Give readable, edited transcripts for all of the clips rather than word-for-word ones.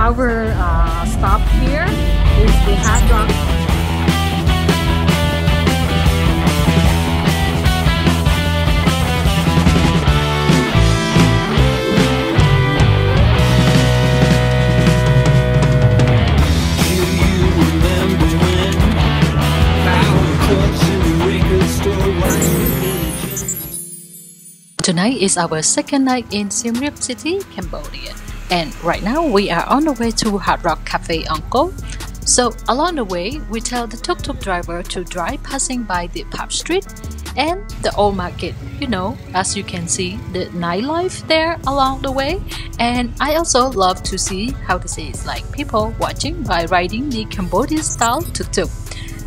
Our stop here is the Hard Rock Cafe. Tonight is our second night in Siem Reap City, Cambodia, and right now we are on the way to Hard Rock Cafe Angkor. So along the way, we tell the tuk-tuk driver to drive passing by the pub street and the Old Market. You know, as you can see, the nightlife there along the way. And I also love to see how this is like people watching by riding the Cambodian-style tuk-tuk.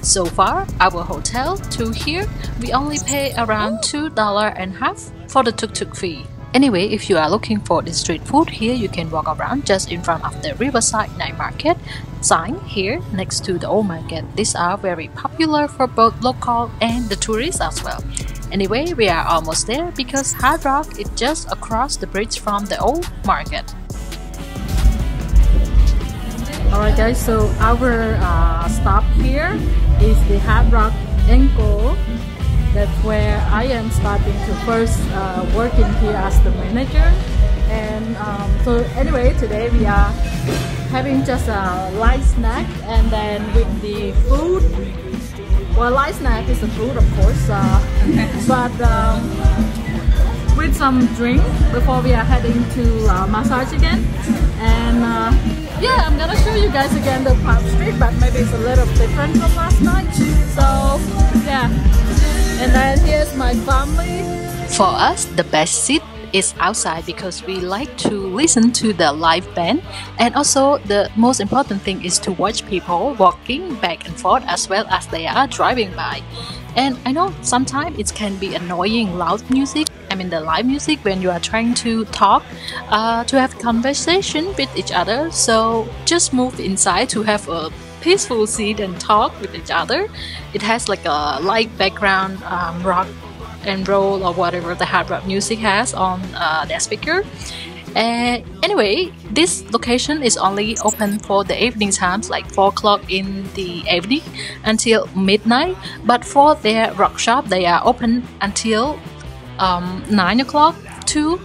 So far, our hotel to here, we only pay around $2.50 for the tuk-tuk fee. Anyway, if you are looking for the street food here, you can walk around just in front of the Riverside Night Market sign here next to the Old Market. These are very popular for both local and the tourists as well. Anyway, we are almost there because Hard Rock is just across the bridge from the Old Market. Alright guys, so our stop here is the Hard Rock Angkor. That's where I am starting to first working here as the manager. And so anyway, today we are having just a light snack, and then with the food. Well, light snack is the food, of course, but with some drink before we are heading to massage again. And yeah, I'm gonna show you guys again the pub street, but maybe it's a little different from last night. So yeah, and then here's my family. For us, the best seat is outside because we like to listen to the live band, and also the most important thing is to watch people walking back and forth as well as they are driving by. And I know sometimes it can be annoying loud music, I mean the live music, when you are trying to talk, to have conversation with each other. So just move inside to have a peaceful seat and talk with each other. It has like a light background rock and roll or whatever the hard rock music has on their speaker. Anyway, this location is only open for the evening times, like 4 o'clock in the evening until midnight. But for their rock shop, they are open until 9 o'clock to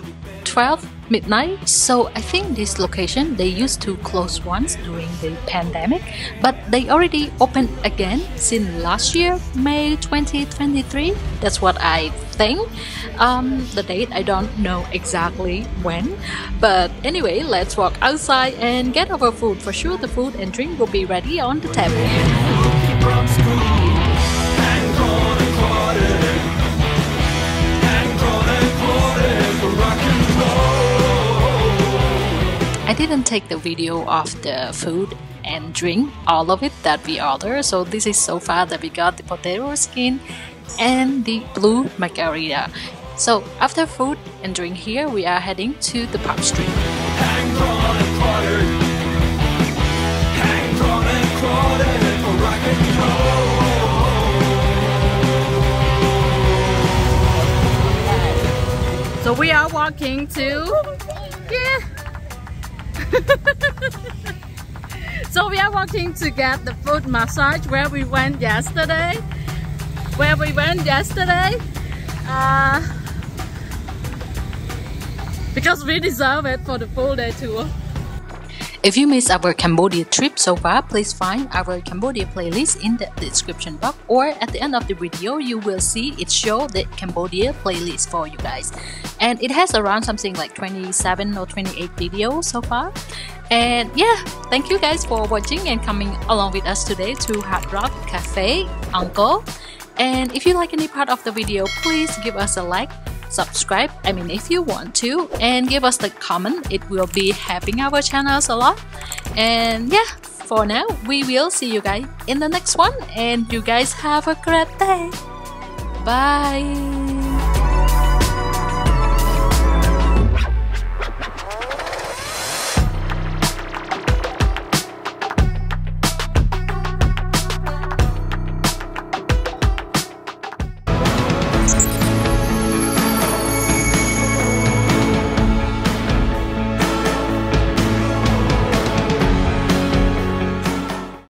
12 midnight. So I think this location, they used to close once during the pandemic, but they already opened again since last year, May 2023. That's what I think. The date I don't know exactly when, but anyway, let's walk outside and get our food. For sure the food and drink will be ready on the table. I didn't take the video of the food and drink, all of it that we ordered. So this is so far that we got the potato skin and the blue margarita. So after food and drink here, we are heading to the pub street. So we are walking to... Yeah. So we are walking to get the foot massage where we went yesterday. Because we deserve it for the full day tour. If you missed our Cambodia trip so far, please find our Cambodia playlist in the description box, or at the end of the video you will see it show the Cambodia playlist for you guys. And it has around something like 27 or 28 videos so far. And yeah, thank you guys for watching and coming along with us today to Hard Rock Cafe Angkor. And if you like any part of the video, please give us a like. Subscribe, I mean if you want to, and give us the comment. It will be helping our channels a lot. And yeah, for now we will see you guys in the next one, and you guys have a great day. Bye.